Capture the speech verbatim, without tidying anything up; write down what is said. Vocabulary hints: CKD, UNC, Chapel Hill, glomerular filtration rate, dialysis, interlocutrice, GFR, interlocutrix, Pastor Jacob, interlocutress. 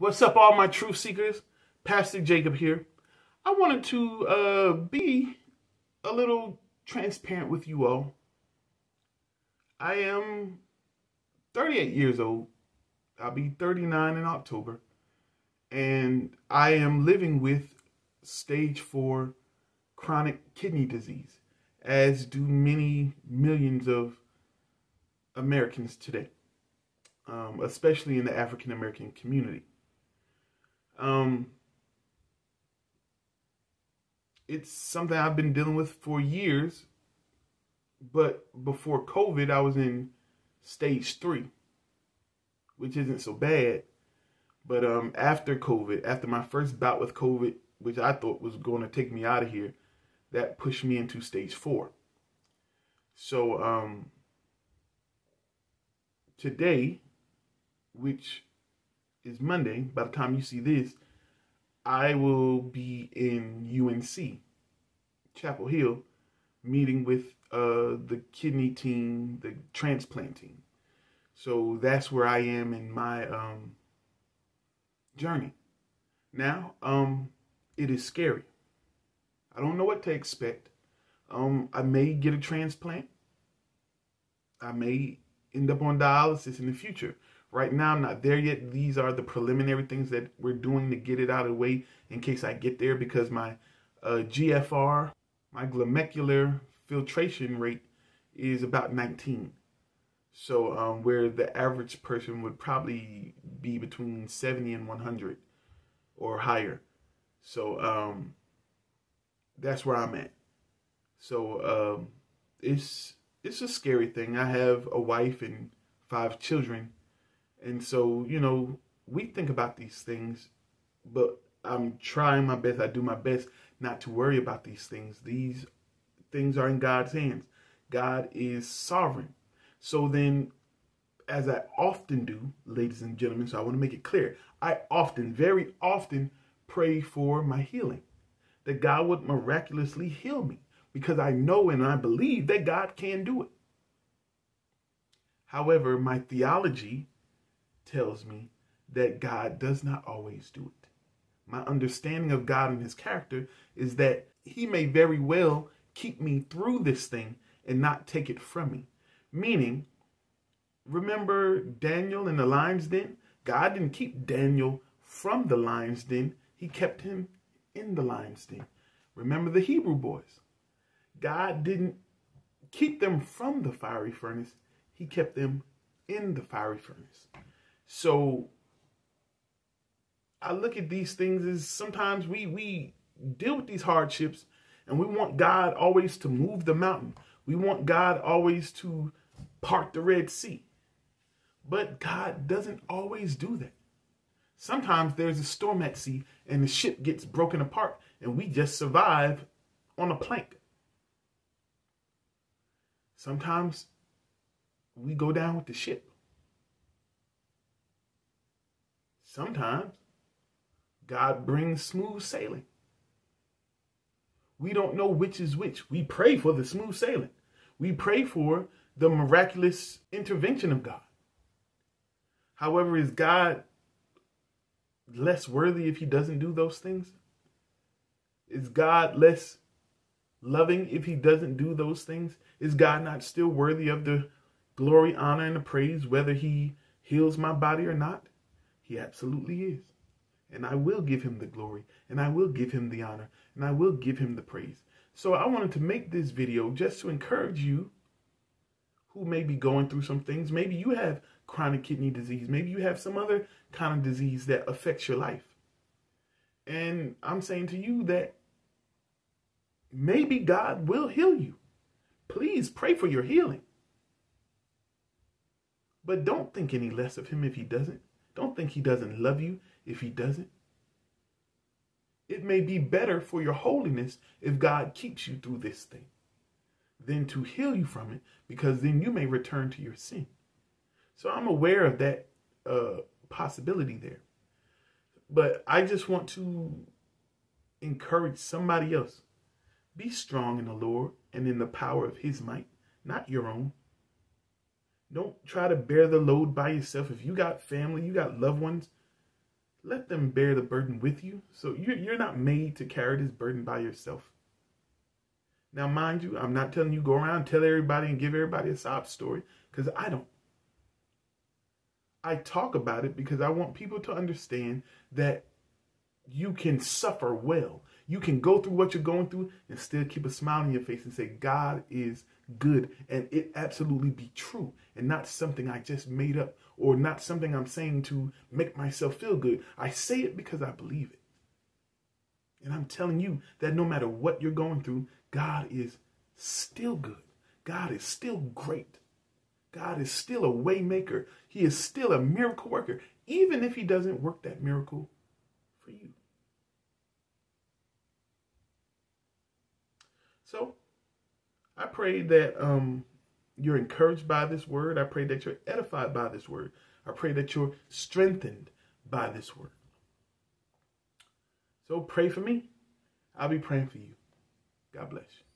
What's up, all my truth seekers? Pastor Jacob here. I wanted to uh, be a little transparent with you all. I am thirty-eight years old. I'll be thirty-nine in October. And I am living with stage four chronic kidney disease, as do many millions of Americans today, um, especially in the African-American community. Um, it's something I've been dealing with for years, but before COVID, I was in stage three, which isn't so bad. But um, after COVID, after my first bout with COVID, which I thought was going to take me out of here, that pushed me into stage four. So um, today, which is Monday, by the time you see this, I will be in U N C, Chapel Hill, meeting with uh, the kidney team, the transplant team. So that's where I am in my um, journey. Now, um, it is scary. I don't know what to expect. Um, I may get a transplant. I may end up on dialysis in the future. Right now, I'm not there yet. These are the preliminary things that we're doing to get it out of the way in case I get there, because my uh, G F R, my glomerular filtration rate, is about nineteen. So um, where the average person would probably be between seventy and one hundred or higher. So um, that's where I'm at. So um, it's it's a scary thing. I have a wife and five children. And so, you know, we think about these things, but I'm trying my best. I do my best not to worry about these things. These things are in God's hands. God is sovereign. So then, as I often do, ladies and gentlemen, so I want to make it clear, I often, very often pray for my healing, that God would miraculously heal me, because I know and I believe that God can do it. However, my theology tells me that God does not always do it. My understanding of God and his character is that he may very well keep me through this thing and not take it from me. Meaning, remember Daniel in the lion's den? God didn't keep Daniel from the lion's den. He kept him in the lion's den. Remember the Hebrew boys? God didn't keep them from the fiery furnace. He kept them in the fiery furnace. So I look at these things as sometimes we, we deal with these hardships and we want God always to move the mountain. We want God always to part the Red Sea. But God doesn't always do that. Sometimes there's a storm at sea and the ship gets broken apart and we just survive on a plank. Sometimes we go down with the ship. Sometimes God brings smooth sailing. We don't know which is which. We pray for the smooth sailing. We pray for the miraculous intervention of God. However, is God less worthy if he doesn't do those things? Is God less loving if he doesn't do those things? Is God not still worthy of the glory, honor, and the praise, whether he heals my body or not? He absolutely is. And I will give him the glory, and I will give him the honor, and I will give him the praise. So I wanted to make this video just to encourage you who may be going through some things. Maybe you have chronic kidney disease. Maybe you have some other kind of disease that affects your life. And I'm saying to you that maybe God will heal you. Please pray for your healing. But don't think any less of him if he doesn't. Don't think he doesn't love you if he doesn't. It may be better for your holiness if God keeps you through this thing than to heal you from it, because then you may return to your sin. So I'm aware of that uh, possibility there. But I just want to encourage somebody else. Be strong in the Lord and in the power of his might, not your own. Don't try to bear the load by yourself. If you got family, you got loved ones, let them bear the burden with you. So you're, you're not made to carry this burden by yourself. Now, mind you, I'm not telling you go around and tell everybody and give everybody a sob story, because I don't. I talk about it because I want people to understand that you can suffer well. You can go through what you're going through and still keep a smile on your face and say, God is good. And it absolutely be true and not something I just made up or not something I'm saying to make myself feel good. I say it because I believe it. And I'm telling you that no matter what you're going through, God is still good. God is still great. God is still a way maker. He is still a miracle worker, even if he doesn't work that miracle for you. So I pray that um, you're encouraged by this word. I pray that you're edified by this word. I pray that you're strengthened by this word. So pray for me. I'll be praying for you. God bless you.